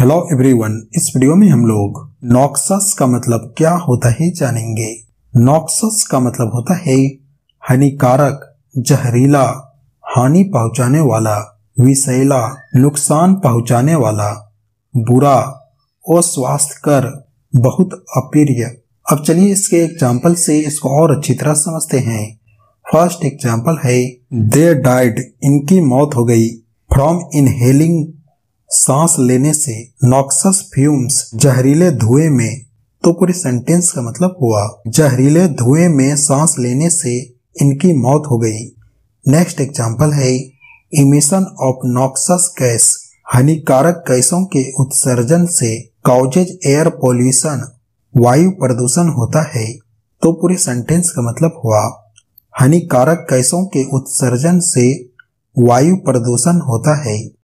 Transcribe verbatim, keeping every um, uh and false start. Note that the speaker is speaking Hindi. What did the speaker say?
हेलो एवरीवन, इस वीडियो में हम लोग नॉक्सस का मतलब क्या होता है जानेंगे। नॉक्सस का मतलब होता है हानिकारक, जहरीला, हानि पहुंचाने वाला, विषैला, नुकसान पहुंचाने वाला, बुरा, अस्वास्थ्यकर, बहुत अप्रिय। अब चलिए इसके एग्जाम्पल से इसको और अच्छी तरह समझते हैं। फर्स्ट एग्जाम्पल है दे डाइड, इनकी मौत हो गई। फ्रॉम इनहेलिंग, सांस लेने से। नॉक्सस फ्यूम्स, जहरीले धुएं में। तो पूरे सेंटेंस का मतलब हुआ जहरीले धुएं में सांस लेने से इनकी मौत हो गई। नेक्स्ट एग्जाम्पल है इमिशन ऑफ नॉक्सस गैस, हानिकारक गैसों के उत्सर्जन से। काउजेज एयर पॉल्यूशन, वायु प्रदूषण होता है। तो पूरे सेंटेंस का मतलब हुआ हानिकारक गैसों के उत्सर्जन से वायु प्रदूषण होता है।